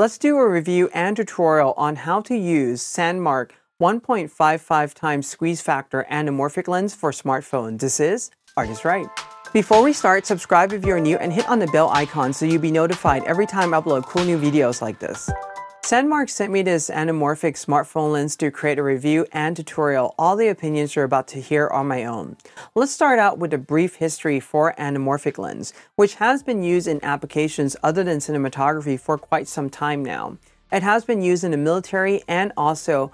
Let's do a review and tutorial on how to use Sandmarc 1.55 times squeeze factor anamorphic lens for smartphone. This is Art is Right. Before we start, subscribe if you're new and hit on the bell icon so you'll be notified every time I upload cool new videos like this. Sandmarc sent me this anamorphic smartphone lens to create a review and tutorial. All the opinions you're about to hear are my own. Let's start out with a brief history for anamorphic lens, which has been used in applications other than cinematography for quite some time now. It has been used in the military and also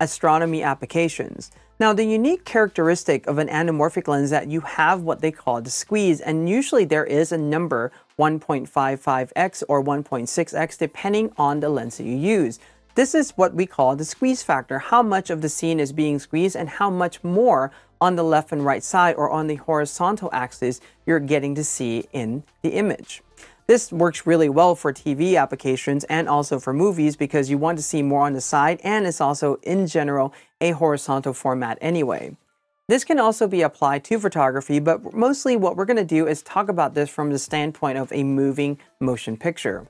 astronomy applications. Now, the unique characteristic of an anamorphic lens is that you have what they call the squeeze, and usually there is a number 1.55x or 1.6x depending on the lens that you use. This is what we call the squeeze factor, how much of the scene is being squeezed and how much more on the left and right side or on the horizontal axis you're getting to see in the image. This works really well for TV applications and also for movies because you want to see more on the side, and it's also in general a horizontal format anyway. This can also be applied to photography, but mostly what we're going to do is talk about this from the standpoint of a moving motion picture.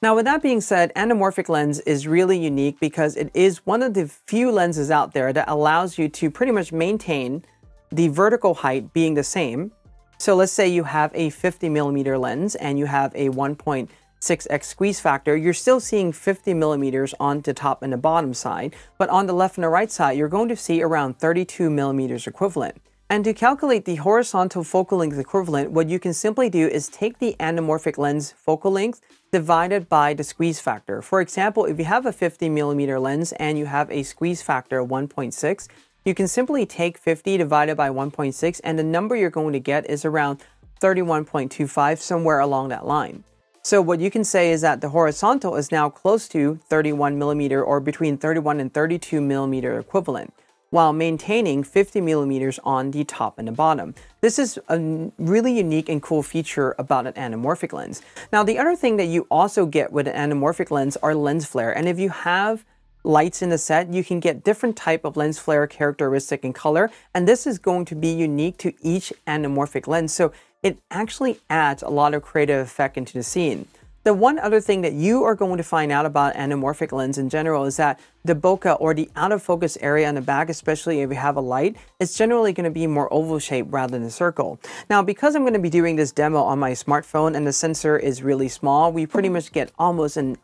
Now, with that being said, anamorphic lens is really unique because it is one of the few lenses out there that allows you to pretty much maintain the vertical height being the same. So let's say you have a 50mm lens and you have a 1.6x squeeze factor, you're still seeing 50mm on the top and the bottom side, but on the left and the right side, you're going to see around 32mm equivalent. And to calculate the horizontal focal length equivalent, what you can simply do is take the anamorphic lens focal length divided by the squeeze factor. For example, if you have a 50mm lens and you have a squeeze factor of 1.6, you can simply take 50 divided by 1.6, and the number you're going to get is around 31.25, somewhere along that line. So what you can say is that the horizontal is now close to 31mm or between 31 and 32mm equivalent, while maintaining 50mm on the top and the bottom. This is a really unique and cool feature about an anamorphic lens. Now, the other thing that you also get with an anamorphic lens are lens flare, and if you have lights in the set, you can get different type of lens flare characteristic and color, and this is going to be unique to each anamorphic lens, so it actually adds a lot of creative effect into the scene. The one other thing that you are going to find out about anamorphic lens in general is that the bokeh or the out of focus area on the back, especially if you have a light, is generally going to be more oval shaped rather than a circle. Now, because I'm going to be doing this demo on my smartphone and the sensor is really small, we pretty much get almost an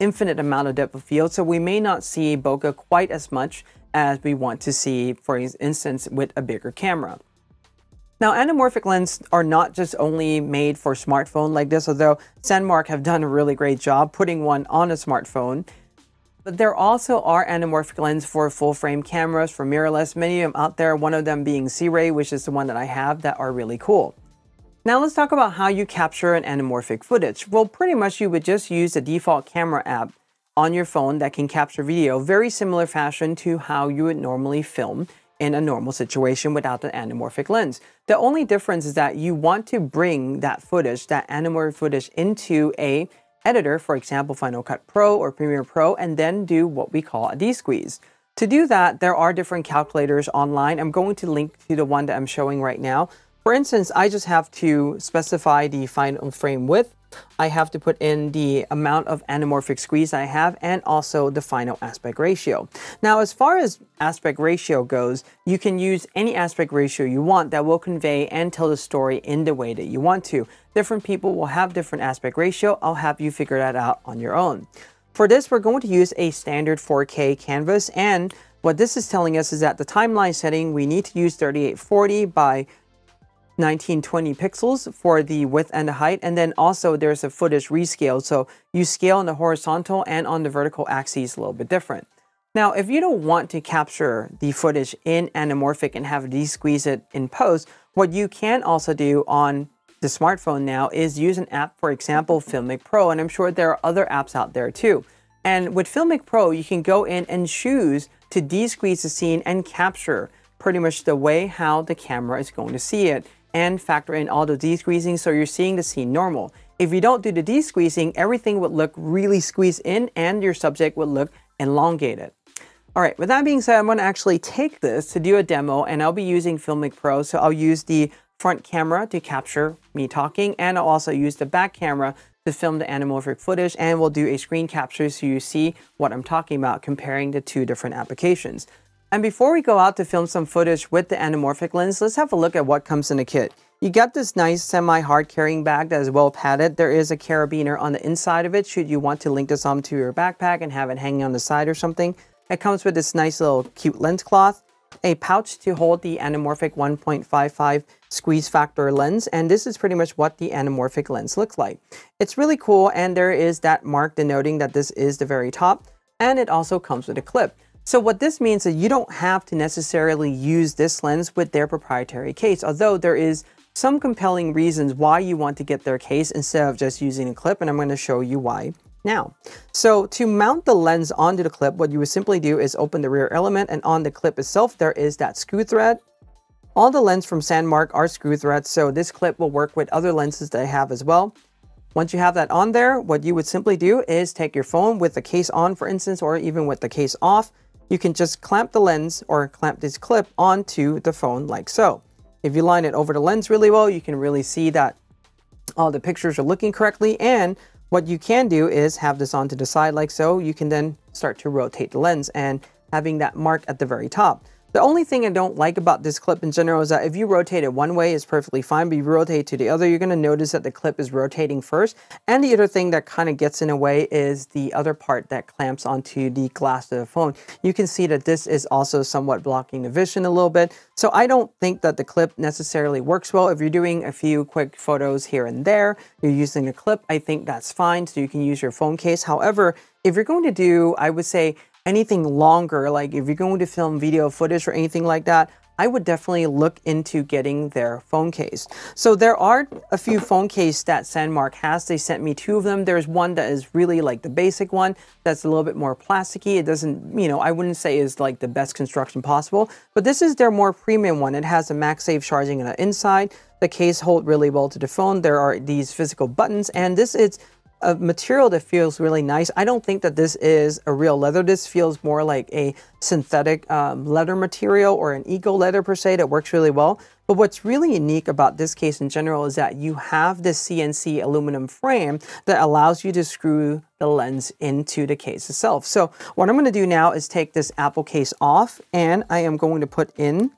infinite amount of depth of field, so we may not see bokeh quite as much as we want to see, for instance, with a bigger camera. Now, anamorphic lenses are not just only made for smartphone like this, although Sandmarc have done a really great job putting one on a smartphone, but there also are anamorphic lenses for full frame cameras, for mirrorless, many of them out there, one of them being C-Ray, which is the one that I have, that are really cool. Now let's talk about how you capture an anamorphic footage. Well, pretty much you would just use the default camera app on your phone that can capture video, very similar fashion to how you would normally film in a normal situation without the anamorphic lens. The only difference is that you want to bring that footage, that anamorphic footage, into a editor, for example, Final Cut Pro or Premiere Pro, and then do what we call a desqueeze. To do that, there are different calculators online. I'm going to link to the one that I'm showing right now. For instance, I just have to specify the final frame width. I have to put in the amount of anamorphic squeeze I have and also the final aspect ratio. Now, as far as aspect ratio goes, you can use any aspect ratio you want that will convey and tell the story in the way that you want to. Different people will have different aspect ratio. I'll have you figure that out on your own. For this, we're going to use a standard 4K canvas, and what this is telling us is that the timeline setting, we need to use 3840 by 1920 pixels for the width and the height, and then also there's a footage rescale, so you scale on the horizontal and on the vertical axes a little bit different. Now, if you don't want to capture the footage in anamorphic and have de-squeeze it in post, what you can also do on the smartphone now is use an app, for example, Filmic Pro, and I'm sure there are other apps out there too. And with Filmic Pro, you can go in and choose to de-squeeze the scene and capture pretty much the way how the camera is going to see it, and factor in all the de-squeezing so you're seeing the scene normal. If you don't do the de-squeezing, everything would look really squeezed in and your subject would look elongated. All right, with that being said, I'm going to actually take this to do a demo, and I'll be using Filmic Pro, so I'll use the front camera to capture me talking, and I'll also use the back camera to film the anamorphic footage, and we'll do a screen capture so you see what I'm talking about, comparing the two different applications. And before we go out to film some footage with the anamorphic lens, let's have a look at what comes in the kit. You get this nice semi-hard carrying bag that is well padded. There is a carabiner on the inside of it should you want to link this onto your backpack and have it hanging on the side or something. It comes with this nice little cute lens cloth, a pouch to hold the anamorphic 1.55 squeeze factor lens, and this is pretty much what the anamorphic lens looks like. It's really cool, and there is that mark denoting that this is the very top, and it also comes with a clip. So what this means is you don't have to necessarily use this lens with their proprietary case, although there is some compelling reasons why you want to get their case instead of just using a clip, and I'm going to show you why now. So to mount the lens onto the clip, what you would simply do is open the rear element, and on the clip itself there is that screw thread. All the lenses from Sandmarc are screw threads, so this clip will work with other lenses that I have as well. Once you have that on there, what you would simply do is take your phone with the case on, for instance, or even with the case off. You can just clamp the lens or clamp this clip onto the phone like so. If you line it over the lens really well, you can really see that all the pictures are looking correctly, and what you can do is have this onto the side like so. You can then start to rotate the lens and having that mark at the very top. The only thing I don't like about this clip in general is that if you rotate it one way, it's perfectly fine, but if you rotate it to the other, you're going to notice that the clip is rotating first. And the other thing that kind of gets in the way is the other part that clamps onto the glass of the phone. You can see that this is also somewhat blocking the vision a little bit. So I don't think that the clip necessarily works well. If you're doing a few quick photos here and there, you're using a clip, I think that's fine. So you can use your phone case. However, if you're going to do, I would say, anything longer, like if you're going to film video footage or anything like that, I would definitely look into getting their phone case. So there are a few phone cases that Sandmarc has. They sent me two of them. There's one that is really like the basic one that's a little bit more plasticky. It doesn't, you know, I wouldn't say is like the best construction possible, but this is their more premium one. It has a MagSafe charging on the inside. The case holds really well to the phone. There are these physical buttons, and this is a material that feels really nice. I don't think that this is a real leather. This feels more like a synthetic leather material or an eco leather per se that works really well. But what's really unique about this case in general is that you have this CNC aluminum frame that allows you to screw the lens into the case itself. So what I'm going to do now is take this Apple case off, and I am going to put in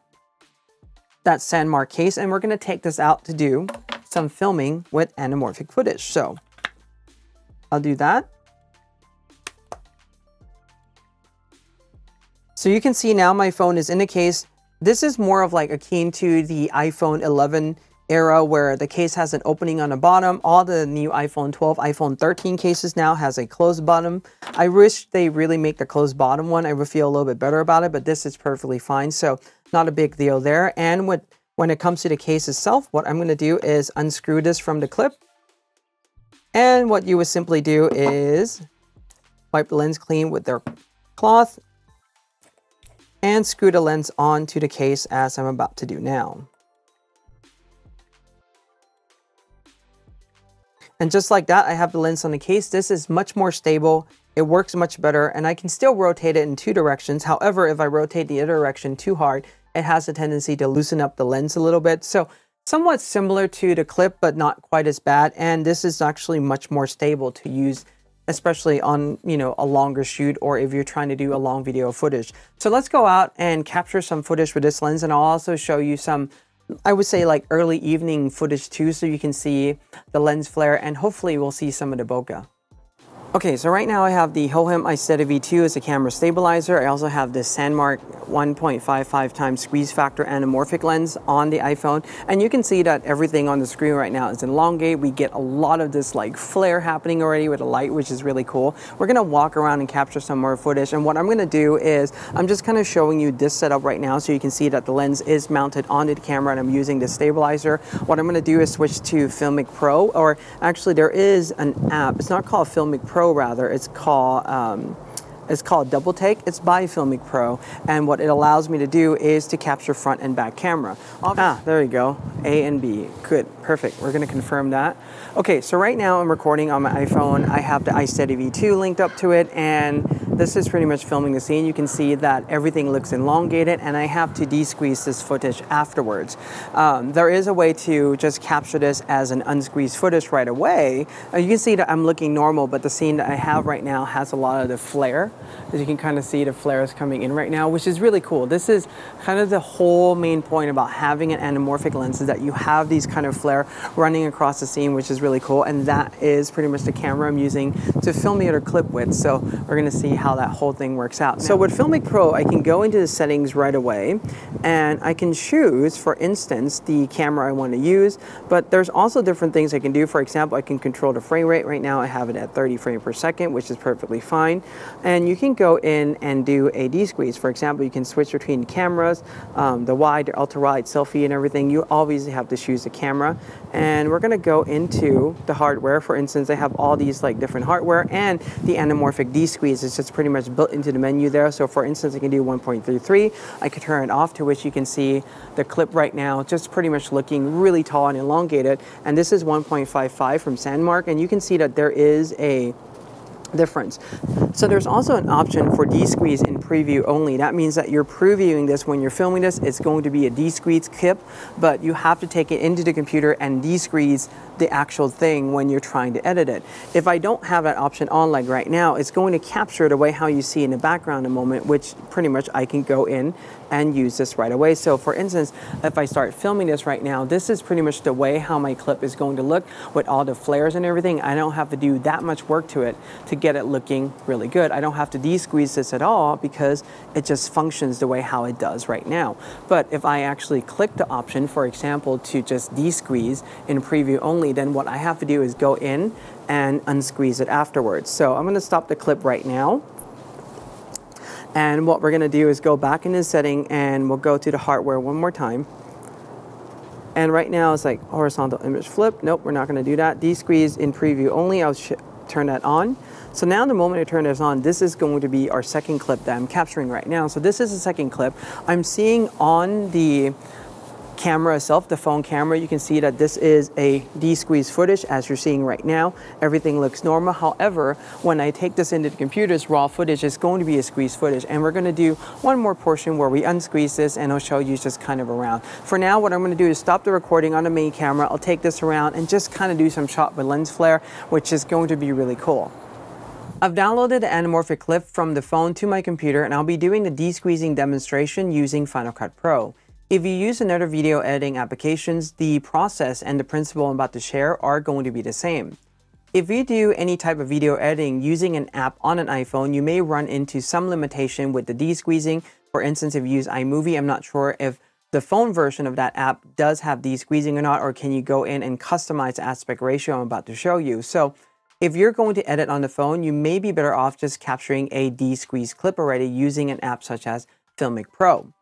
that Sandmarc case, and we're going to take this out to do some filming with anamorphic footage. So I'll do that. So you can see now my phone is in the case. This is more of like akin to the iPhone 11 era where the case has an opening on the bottom. All the new iPhone 12, iPhone 13 cases now has a closed bottom. I wish they really make the closed bottom one. I would feel a little bit better about it, but this is perfectly fine. So not a big deal there. And when it comes to the case itself, what I'm going to do is unscrew this from the clip. And what you would simply do is wipe the lens clean with their cloth and screw the lens onto the case as I'm about to do now. And just like that, I have the lens on the case. This is much more stable. It works much better, and I can still rotate it in two directions. However, if I rotate the other direction too hard, it has a tendency to loosen up the lens a little bit. So somewhat similar to the clip, but not quite as bad. And this is actually much more stable to use, especially on, you know, a longer shoot or if you're trying to do a long video footage. So let's go out and capture some footage with this lens, and I'll also show you some, I would say, like early evening footage too, so you can see the lens flare, and hopefully we'll see some of the bokeh. Okay, so right now I have the Hohem iSteady V2 as a camera stabilizer. I also have this Sandmarc 1.55 times squeeze factor anamorphic lens on the iPhone. And you can see that everything on the screen right now is elongate. We get a lot of this like flare happening already with the light, which is really cool. We're gonna walk around and capture some more footage. And what I'm gonna do is I'm just kind of showing you this setup right now so you can see that the lens is mounted onto the camera and I'm using the stabilizer. What I'm gonna do is switch to Filmic Pro, or actually there is an app. It's not called Filmic Pro. Rather, it's called Double Take. It's by Filmic Pro, and what it allows me to do is to capture front and back camera. There you go, A and B. Good. Perfect, we're gonna confirm that. Okay, so right now I'm recording on my iPhone. I have the iSteady V2 linked up to it, and this is pretty much filming the scene. You can see that everything looks elongated, and I have to de-squeeze this footage afterwards. There is a way to just capture this as an unsqueezed footage right away. You can see that I'm looking normal, but the scene that I have right now has a lot of the flare. As you can kind of see, the flare is coming in right now, which is really cool. This is kind of the whole main point about having an anamorphic lens, is that you have these kind of flare running across the scene, which is really cool, and that is pretty much the camera I'm using to film the other clip with. So we're gonna see how that whole thing works out. So with Filmic Pro, I can go into the settings right away, and I can choose, for instance, the camera I want to use, but there's also different things I can do. For example, I can control the frame rate. Right now I have it at 30 frames per second, which is perfectly fine. And you can go in and do a de-squeeze. For example, you can switch between cameras, the wide, the ultra-wide, selfie, and everything. You obviously have to choose the camera. And we're going to go into the hardware. For instance, they have all these like different hardware, and the anamorphic de-squeeze is just pretty much built into the menu there. So for instance, I can do 1.33. I could turn it off, to which you can see the clip right now just pretty much looking really tall and elongated. And this is 1.55 from Sandmarc, and you can see that there is a difference. So there's also an option for de-squeeze in preview only. That means that you're previewing this when you're filming this. It's going to be a de-squeeze clip, but you have to take it into the computer and de-squeeze the actual thing when you're trying to edit it. If I don't have that option on like right now, it's going to capture the way how you see in the background in a moment, which pretty much I can go in and use this right away. So for instance, if I start filming this right now, this is pretty much the way how my clip is going to look with all the flares and everything. I don't have to do that much work to it to get it looking really good. I don't have to de-squeeze this at all because it just functions the way how it does right now. But if I actually click the option, for example, to just de-squeeze in preview only, then what I have to do is go in and unsqueeze it afterwards. So I'm going to stop the clip right now, and what we're going to do is go back into the setting, and we'll go to the hardware one more time. And right now it's like horizontal image flip. Nope, we're not going to do that. De-squeeze in preview only, I'll turn that on. So now the moment I turn this on, this is going to be our second clip that I'm capturing right now. So this is the second clip I'm seeing on the camera itself, the phone camera. You can see that this is a de-squeeze footage as you're seeing right now. Everything looks normal. However, when I take this into the computer's raw footage, it's going to be a squeeze footage. And we're going to do one more portion where we unsqueeze this, and I'll show you just kind of around. For now, what I'm going to do is stop the recording on the main camera. I'll take this around and just kind of do some shot with lens flare, which is going to be really cool. I've downloaded the anamorphic clip from the phone to my computer, and I'll be doing the de-squeezing demonstration using Final Cut Pro. If you use another video editing applications, the process and the principle I'm about to share are going to be the same. If you do any type of video editing using an app on an iPhone, you may run into some limitation with the de-squeezing. For instance, if you use iMovie, I'm not sure if the phone version of that app does have de-squeezing or not, or can you go in and customize the aspect ratio I'm about to show you. So if you're going to edit on the phone, you may be better off just capturing a de-squeeze clip already using an app such as Filmic Pro.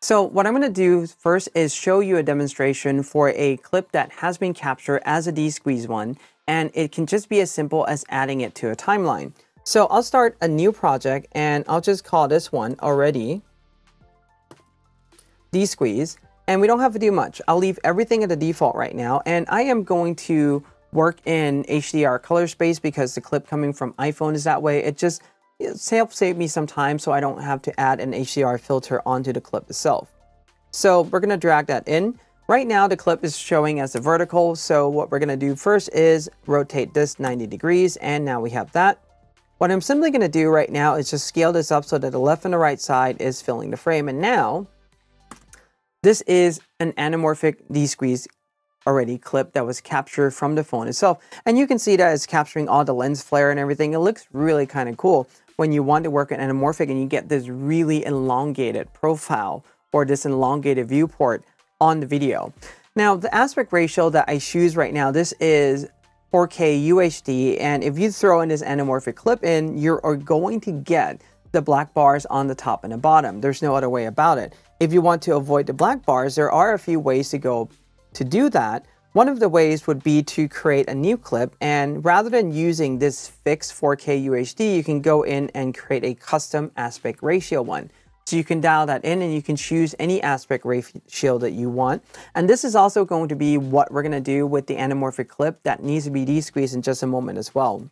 So what I'm going to do first is show you a demonstration for a clip that has been captured as a de-squeeze one, and it can just be as simple as adding it to a timeline. So I'll start a new project, and I'll just call this one already de-squeeze, and we don't have to do much. I'll leave everything at the default right now, and I am going to work in HDR color space because the clip coming from iPhone is that way. It just save me some time, so I don't have to add an HDR filter onto the clip itself. So we're going to drag that in. Right now the clip is showing as a vertical, so what we're going to do first is rotate this 90 degrees, and now we have that. What I'm simply going to do right now is just scale this up so that the left and the right side is filling the frame, and now this is an anamorphic de-squeeze already clip that was captured from the phone itself. And you can see that it's capturing all the lens flare and everything. It looks really kind of cool when you want to work in anamorphic and you get this really elongated profile or this elongated viewport on the video. Now the aspect ratio that I choose right now, this is 4K UHD, and if you throw in this anamorphic clip in, you are going to get the black bars on the top and the bottom. There's no other way about it. If you want to avoid the black bars, there are a few ways to go to do that. One of the ways would be to create a new clip, and rather than using this fixed 4K UHD, you can go in and create a custom aspect ratio one. So you can dial that in and you can choose any aspect ratio that you want. And this is also going to be what we're going to do with the anamorphic clip that needs to be de-squeezed in just a moment as well.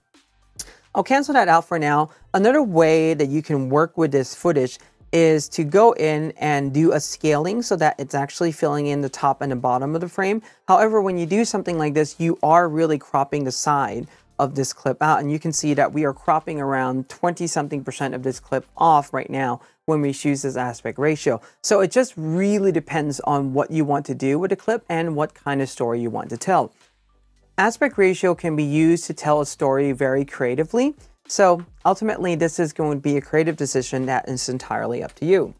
I'll cancel that out for now. Another way that you can work with this footage is to go in and do a scaling so that it's actually filling in the top and the bottom of the frame. However, when you do something like this, you are really cropping the side of this clip out, and you can see that we are cropping around 20-something% of this clip off right now when we choose this aspect ratio. So it just really depends on what you want to do with a clip and what kind of story you want to tell. Aspect ratio can be used to tell a story very creatively. So ultimately, this is going to be a creative decision that is entirely up to you.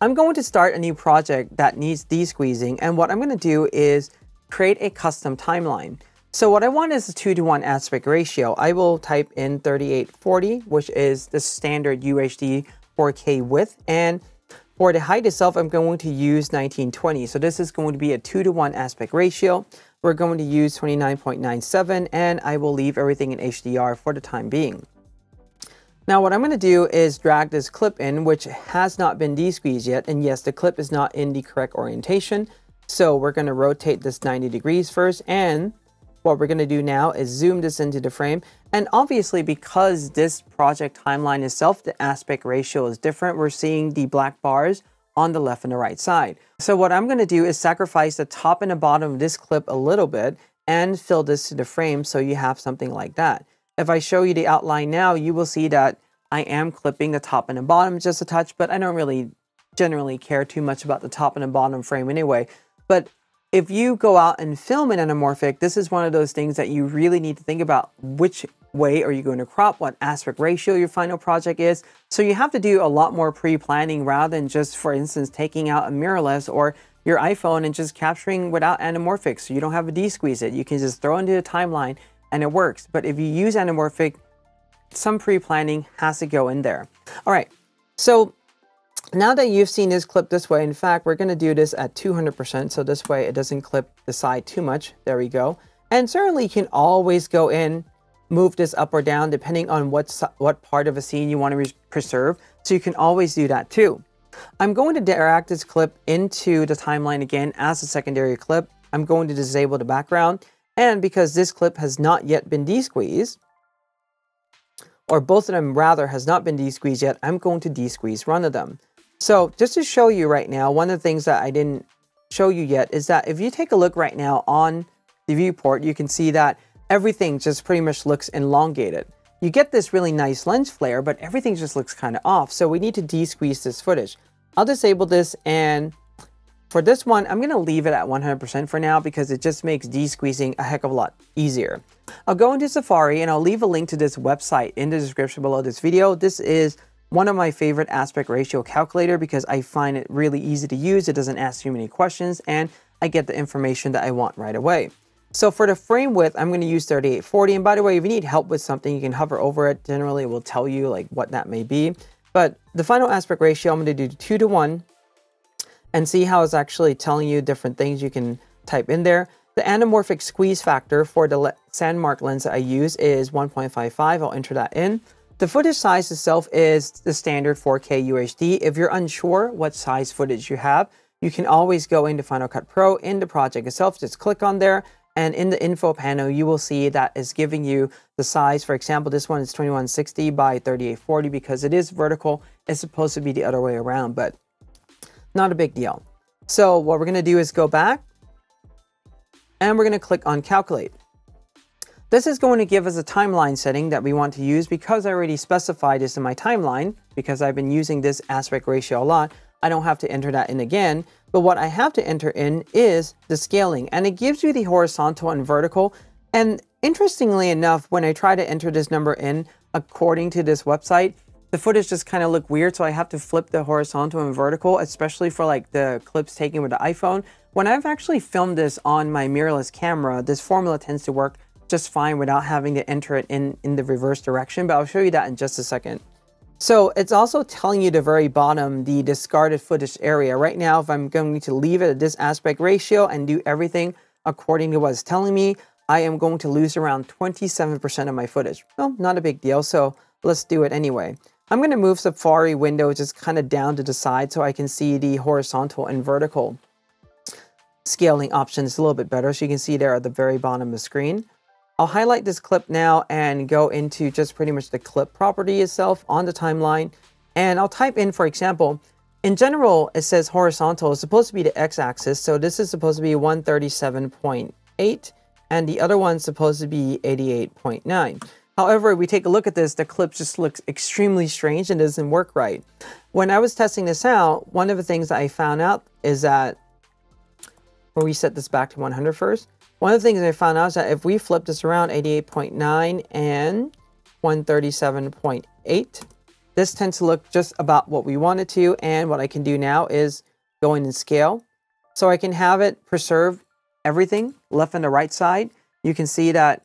I'm going to start a new project that needs de-squeezing, and what I'm going to do is create a custom timeline. So what I want is a 2-to-1 aspect ratio. I will type in 3840, which is the standard UHD 4K width. And for the height itself, I'm going to use 1920. So this is going to be a 2-to-1 aspect ratio. We're going to use 29.97, and I will leave everything in HDR for the time being. Now what I'm going to do is drag this clip in, which has not been de-squeezed yet. And yes, the clip is not in the correct orientation. So we're going to rotate this 90 degrees first, and what we're going to do now is zoom this into the frame. And obviously, because this project timeline itself, the aspect ratio is different. We're seeing the black bars on the left and the right side. So what I'm going to do is sacrifice the top and the bottom of this clip a little bit and fill this to the frame so you have something like that. If I show you the outline now, you will see that I am clipping the top and the bottom just a touch, but I don't really generally care too much about the top and the bottom frame anyway. But if you go out and film an anamorphic, this is one of those things that you really need to think about. Which way are you going to crop? What aspect ratio your final project is? So you have to do a lot more pre-planning rather than just, for instance, taking out a mirrorless or your iPhone and just capturing without anamorphic. So you don't have to de-squeeze it. You can just throw into the timeline and it works. But if you use anamorphic, some pre-planning has to go in there. All right. So now that you've seen this clip this way, in fact, we're going to do this at 200%. So this way it doesn't clip the side too much. There we go. And certainly you can always go in, move this up or down, depending on what part of a scene you want to preserve. So you can always do that too. I'm going to drag this clip into the timeline again as a secondary clip. I'm going to disable the background. And because this clip has not yet been de-squeezed, or both of them rather has not been de-squeezed yet, I'm going to de-squeeze one of them. So just to show you right now, one of the things that I didn't show you yet is that if you take a look right now on the viewport, you can see that everything just pretty much looks elongated. You get this really nice lens flare, but everything just looks kind of off. So we need to de-squeeze this footage. I'll disable this, and for this one, I'm going to leave it at 100% for now because it just makes de-squeezing a heck of a lot easier. I'll go into Safari and I'll leave a link to this website in the description below this video. This is one of my favorite aspect ratio calculator because I find it really easy to use. It doesn't ask too many questions and I get the information that I want right away. So for the frame width, I'm going to use 3840. And by the way, if you need help with something, you can hover over it. Generally, it will tell you like what that may be. But the final aspect ratio, I'm going to do 2-to-1 and see how it's actually telling you different things you can type in there. The anamorphic squeeze factor for the Sandmarc lens that I use is 1.55. I'll enter that in. The footage size itself is the standard 4K UHD. If you're unsure what size footage you have, you can always go into Final Cut Pro in the project itself. Just click on there, and in the info panel, you will see that it's giving you the size. For example, this one is 2160 by 3840 because it is vertical. It's supposed to be the other way around, but not a big deal. So what we're going to do is go back and we're going to click on Calculate. This is going to give us a timeline setting that we want to use because I already specified this in my timeline because I've been using this aspect ratio a lot. I don't have to enter that in again, but what I have to enter in is the scaling, and it gives you the horizontal and vertical. And interestingly enough, when I try to enter this number in, according to this website, the footage just kind of looked weird. So I have to flip the horizontal and vertical, especially for like the clips taken with the iPhone. When I've actually filmed this on my mirrorless camera, this formula tends to work just fine without having to enter it in the reverse direction, but I'll show you that in just a second. So it's also telling you the very bottom, the discarded footage area. Right now, if I'm going to leave it at this aspect ratio and do everything according to what it's telling me, I am going to lose around 27% of my footage. Well, not a big deal, so let's do it anyway. I'm going to move Safari window just kind of down to the side so I can see the horizontal and vertical scaling options a little bit better. So you can see there at the very bottom of the screen. I'll highlight this clip now and go into just pretty much the clip property itself on the timeline. And I'll type in, for example, in general, it says horizontal is supposed to be the x-axis. So this is supposed to be 137.8 and the other one's supposed to be 88.9. However, we take a look at this, the clip just looks extremely strange and doesn't work right. When I was testing this out, one of the things that I found out is that, when we set this back to 100 first, one of the things I found out is that if we flip this around 88.9 and 137.8, this tends to look just about what we want it to. And what I can do now is go in and scale. So I can have it preserve everything left and the right side. You can see that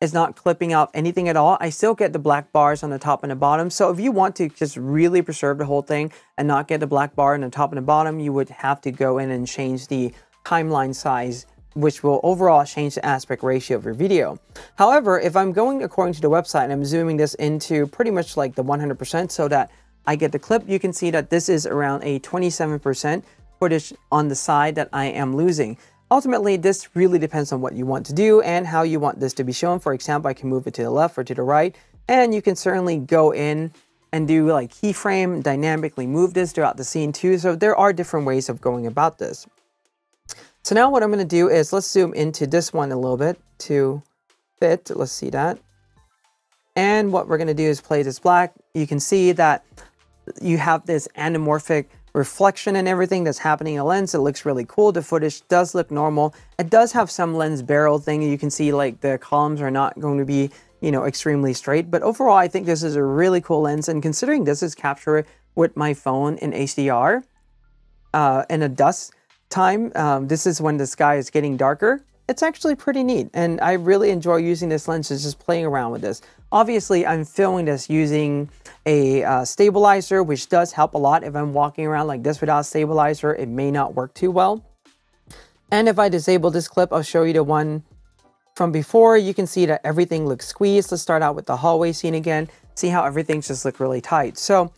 it's not clipping out anything at all. I still get the black bars on the top and the bottom. So if you want to just really preserve the whole thing and not get the black bar on the top and the bottom, you would have to go in and change the timeline size, which will overall change the aspect ratio of your video. However, if I'm going according to the website and I'm zooming this into pretty much like the 100% so that I get the clip, you can see that this is around a 27% footage on the side that I am losing. Ultimately, this really depends on what you want to do and how you want this to be shown. For example, I can move it to the left or to the right, and you can certainly go in and do like keyframe, dynamically move this throughout the scene too. So there are different ways of going about this. So now what I'm going to do is let's zoom into this one a little bit to fit. Let's see that. And what we're going to do is play this black. You can see that you have this anamorphic reflection and everything that's happening in the lens. It looks really cool. The footage does look normal. It does have some lens barrel thing. You can see like the columns are not going to be, you know, extremely straight, but overall I think this is a really cool lens. And considering this is captured with my phone in HDR in a dusk time, this is when the sky is getting darker. It's actually pretty neat, and I really enjoy using this lens and just playing around with this. Obviously, I'm filming this using a stabilizer, which does help a lot. If I'm walking around like this without a stabilizer, it may not work too well. And if I disable this clip, I'll show you the one from before. You can see that everything looks squeezed. Let's start out with the hallway scene again. See how everything's just look really tight. So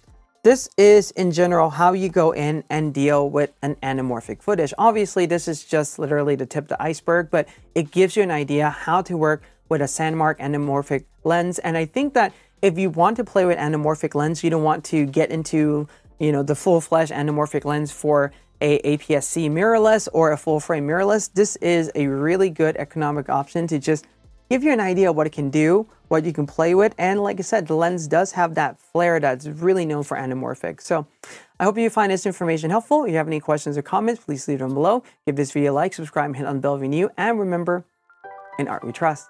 this is in general how you go in and deal with an anamorphic footage. Obviously, this is just literally the tip of the iceberg, but it gives you an idea how to work with a Sandmarc anamorphic lens. And I think that if you want to play with anamorphic lens, you don't want to get into, you know, the full-fledged anamorphic lens for a APS-C mirrorless or a full-frame mirrorless. This is a really good economic option to just give you an idea of what it can do, what you can play with. And like I said, the lens does have that flare that's really known for anamorphic. So I hope you find this information helpful. If you have any questions or comments, please leave them below. Give this video a like, subscribe, and hit on the bell if you're new. And remember, in art we trust.